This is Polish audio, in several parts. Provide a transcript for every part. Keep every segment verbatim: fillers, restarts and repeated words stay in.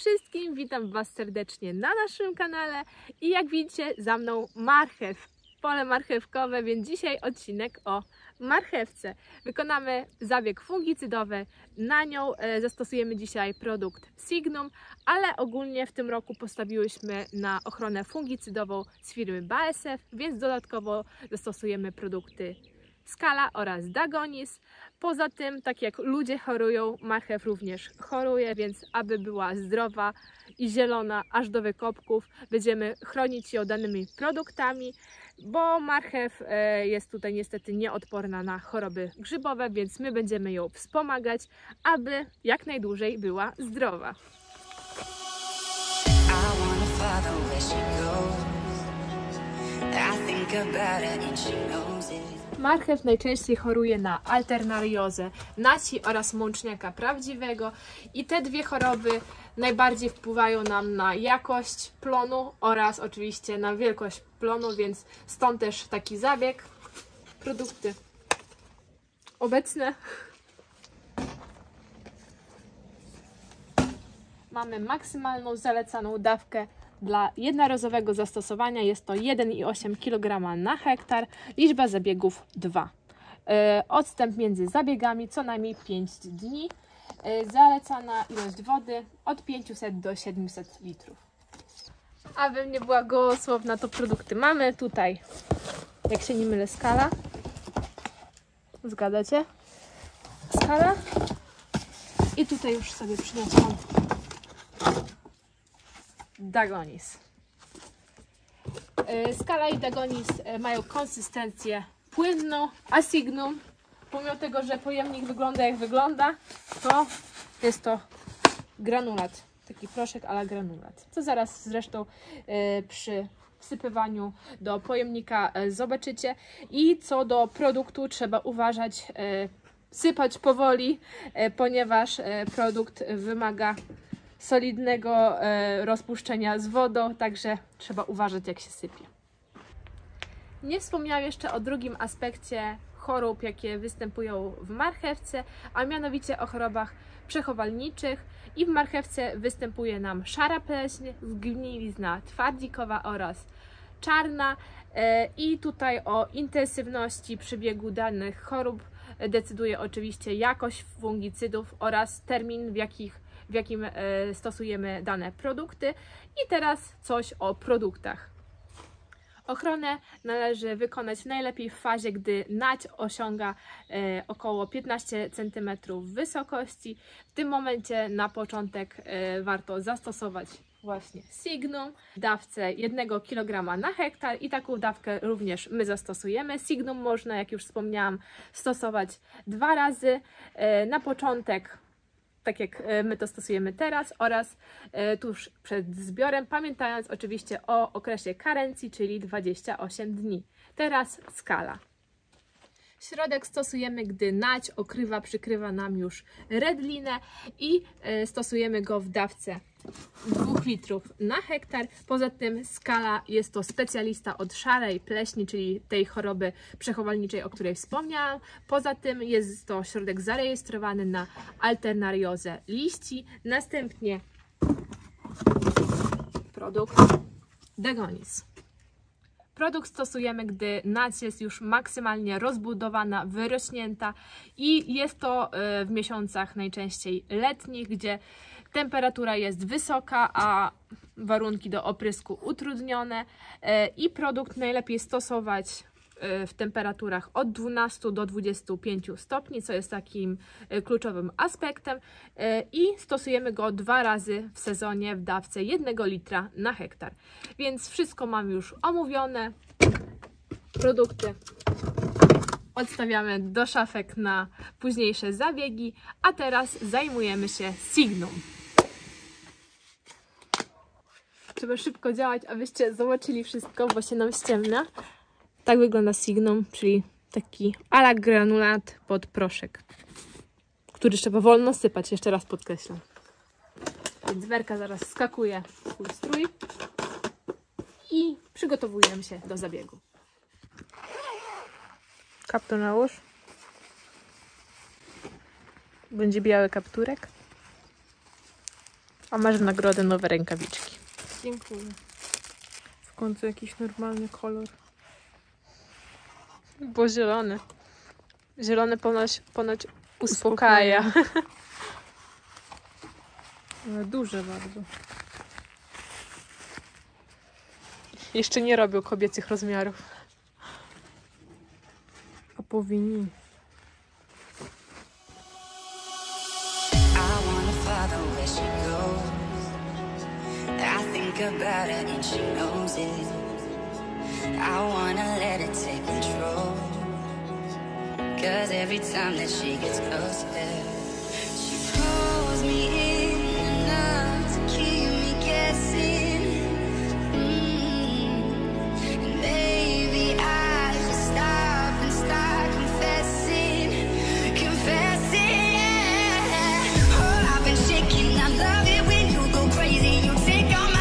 wszystkim, witam Was serdecznie na naszym kanale i jak widzicie za mną marchew, pole marchewkowe, więc dzisiaj odcinek o marchewce. Wykonamy zabieg fungicydowy, na nią zastosujemy dzisiaj produkt Signum, ale ogólnie w tym roku postawiłyśmy na ochronę fungicydową z firmy B A S F, więc dodatkowo zastosujemy produkty Scala oraz Dagonis. Poza tym, tak jak ludzie chorują, marchew również choruje, więc aby była zdrowa i zielona aż do wykopków, będziemy chronić ją danymi produktami, bo marchew jest tutaj niestety nieodporna na choroby grzybowe, więc my będziemy ją wspomagać, aby jak najdłużej była zdrowa. Marchew najczęściej choruje na alternariozę, naci oraz mączniaka prawdziwego i te dwie choroby najbardziej wpływają nam na jakość plonu oraz oczywiście na wielkość plonu, więc stąd też taki zabieg. Produkty obecne. Mamy maksymalną zalecaną dawkę dla jednorazowego zastosowania, jest to jeden i osiem dziesiątych kilograma na hektar, liczba zabiegów dwa. Odstęp między zabiegami co najmniej pięć dni. Zalecana ilość wody od pięciuset do siedmiuset litrów. Abym nie była gołosłowna, to produkty mamy tutaj, jak się nie mylę, Scala. Zgadzacie? Scala. I tutaj już sobie przyniosłam Dagonis. Scala i Dagonis mają konsystencję płynną, a Signum, pomimo tego, że pojemnik wygląda jak wygląda, to jest to granulat, taki proszek a la granulat, co zaraz zresztą przy wsypywaniu do pojemnika zobaczycie. I co do produktu trzeba uważać, sypać powoli, ponieważ produkt wymaga solidnego e, rozpuszczenia z wodą, także trzeba uważać, jak się sypie. Nie wspomniałam jeszcze o drugim aspekcie chorób, jakie występują w marchewce, a mianowicie o chorobach przechowalniczych. I w marchewce występuje nam szara pleśń, zgnilizna twardzikowa oraz czarna. E, I tutaj o intensywności przebiegu danych chorób decyduje oczywiście jakość fungicydów oraz termin, w jakich w jakim stosujemy dane produkty. I teraz coś o produktach. Ochronę należy wykonać najlepiej w fazie, gdy nać osiąga około piętnaście centymetrów wysokości. W tym momencie na początek warto zastosować właśnie Signum w dawce jednego kilogramu na hektar i taką dawkę również my zastosujemy. Signum można, jak już wspomniałam, stosować dwa razy. Na początek, tak jak my to stosujemy teraz, oraz tuż przed zbiorem, pamiętając oczywiście o okresie karencji, czyli dwadzieścia osiem dni. Teraz Scala. Środek stosujemy, gdy nać okrywa, przykrywa nam już redlinę i stosujemy go w dawce dwóch litrów na hektar. Poza tym Scala jest to specjalista od szarej pleśni, czyli tej choroby przechowalniczej, o której wspomniałam. Poza tym jest to środek zarejestrowany na alternariozę liści. Następnie produkt Dagonis. Produkt stosujemy, gdy nać jest już maksymalnie rozbudowana, wyrośnięta i jest to w miesiącach najczęściej letnich, gdzie temperatura jest wysoka, a warunki do oprysku utrudnione, i produkt najlepiej stosować w temperaturach od dwunastu do dwudziestu pięciu stopni, co jest takim kluczowym aspektem, i stosujemy go dwa razy w sezonie w dawce jednego litra na hektar. Więc wszystko mam już omówione. Produkty odstawiamy do szafek na późniejsze zabiegi, a teraz zajmujemy się Signum. Trzeba szybko działać, abyście zobaczyli wszystko, bo się nam ściemnia. Tak wygląda Signum, czyli taki a la granulat pod proszek, który trzeba wolno sypać, jeszcze raz podkreślam. Więc werka zaraz skakuje w strój i przygotowujemy się do zabiegu. Kaptur nałóż. Będzie biały kapturek. A masz w nagrodę nowe rękawiczki. Dziękuję. W końcu jakiś normalny kolor. Bo zielony. Zielony ponoć, ponoć uspokaja. uspokaja. Ale duże bardzo. Jeszcze nie robił kobiecych rozmiarów. A powinni. About it and she knows it. I wanna let it take control, cause every time that she gets closer, she pulls me in enough to keep me guessing. Mm-hmm. And maybe I should stop and start confessing, confessing, yeah. Oh, I've been shaking, I love it when you go crazy, you take all my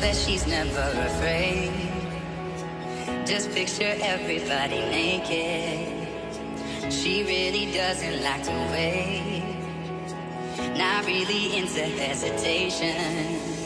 that she's never afraid. Just picture everybody naked. She really doesn't like to wait. Not really into hesitation.